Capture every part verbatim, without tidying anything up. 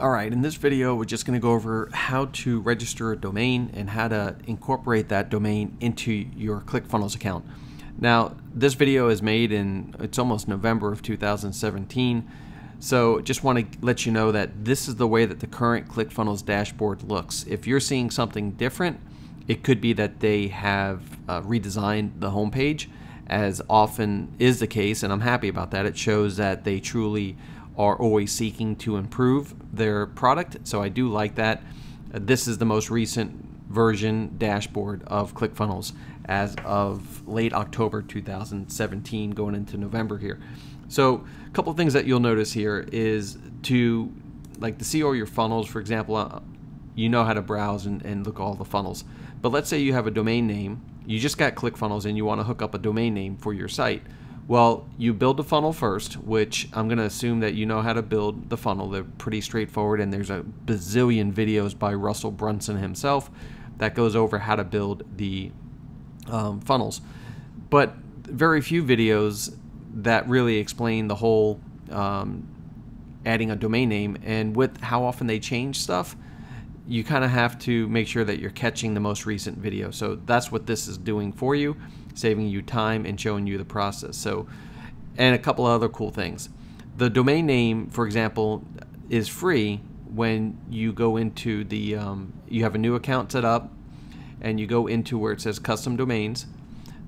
Alright, in this video we're just going to go over how to register a domain and how to incorporate that domain into your ClickFunnels account. Now this video is made in, it's almost November of two thousand seventeen, so just want to let you know that this is the way that the current ClickFunnels dashboard looks. If you're seeing something different, it could be that they have uh, redesigned the homepage, as often is the case, and I'm happy about that. It shows that they truly are always seeking to improve their product, so I do like that. Uh, this is the most recent version dashboard of ClickFunnels as of late October two thousand seventeen, going into November here. So a couple of things that you'll notice here is to, like, to see all your funnels, for example, uh, you know how to browse and, and look at all the funnels. But let's say you have a domain name, you just got ClickFunnels and you want to hook up a domain name for your site. Well, you build the funnel first, which I'm going to assume that you know how to build the funnel. They're pretty straightforward, and there's a bazillion videos by Russell Brunson himself that goes over how to build the um, funnels. But very few videos that really explain the whole um, adding a domain name, and with how often they change stuff, you kind of have to make sure that you're catching the most recent video. So that's what this is doing for you, saving you time and showing you the process. So, and a couple of other cool things. The domain name, for example, is free when you go into the, um, you have a new account set up and you go into where it says custom domains.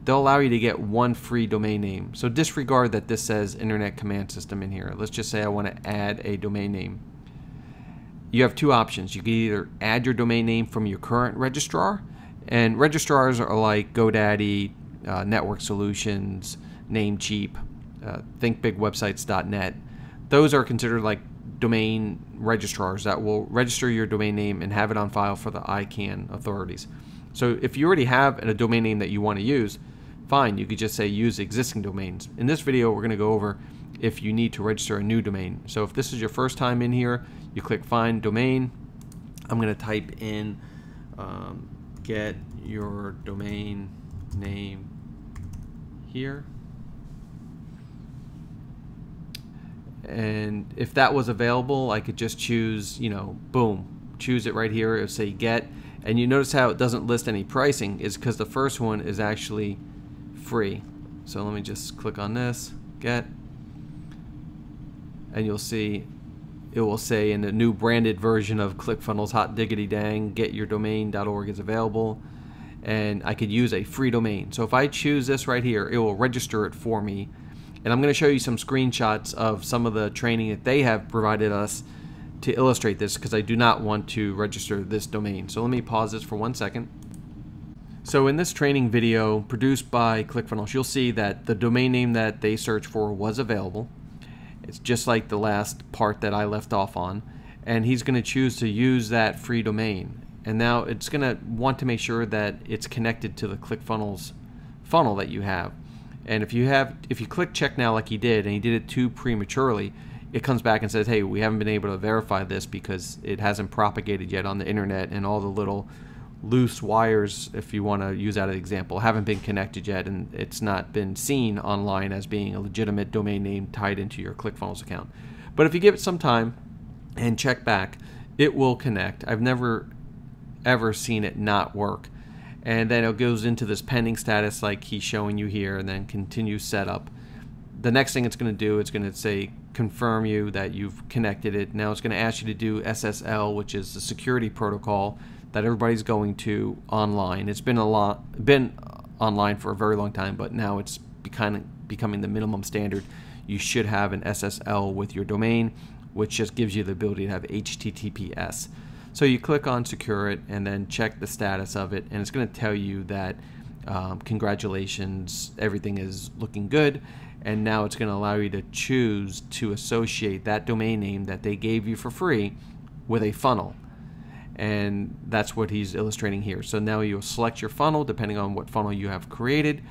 They'll allow you to get one free domain name. So disregard that this says internet command system in here. Let's just say I want to add a domain name. You have two options. You can either add your domain name from your current registrar, and registrars are like GoDaddy, Uh, Network Solutions, Namecheap, uh, think big websites dot net. Those are considered like domain registrars that will register your domain name and have it on file for the I CANN authorities. So if you already have a domain name that you want to use, fine, you could just say use existing domains. In this video we're going to go over if you need to register a new domain. So if this is your first time in here, you click find domain. I'm going to type in um, get your domain name here, and if that was available I could just choose, you know, boom, choose it right here. It'll say get, and you notice how it doesn't list any pricing is because the first one is actually free. So let me just click on this get, and you'll see it will say in the new branded version of ClickFunnels, hot diggity dang, get your domain dot org is available, and I could use a free domain. So if I choose this right here, it will register it for me. And I'm going to show you some screenshots of some of the training that they have provided us to illustrate this, because I do not want to register this domain. So let me pause this for one second. So in this training video produced by ClickFunnels, you'll see that the domain name that they searched for was available. It's just like the last part that I left off on. And he's going to choose to use that free domain. And now it's going to want to make sure that it's connected to the ClickFunnels funnel that you have. And if you have, if you click check now like he did, and he did it too prematurely, it comes back and says, hey, we haven't been able to verify this because it hasn't propagated yet on the internet, and all the little loose wires, if you want to use that as an example, haven't been connected yet, and it's not been seen online as being a legitimate domain name tied into your ClickFunnels account. But if you give it some time and check back, it will connect. I've never ever seen it not work. And then it goes into this pending status like he's showing you here, and then continue setup. The next thing it's going to do, it's going to say confirm you that you've connected it. Now it's going to ask you to do S S L, which is the security protocol that everybody's going to online. It's been a lot been online for a very long time, but now it's becoming the minimum standard. You should have an S S L with your domain, which just gives you the ability to have H T T P S. So you click on secure it, and then check the status of it, and it's going to tell you that um, congratulations, everything is looking good, and now it's going to allow you to choose to associate that domain name that they gave you for free with a funnel. And that's what he's illustrating here. So now you'll select your funnel depending on what funnel you have created,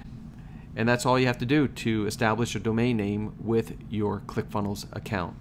and that's all you have to do to establish a domain name with your ClickFunnels account.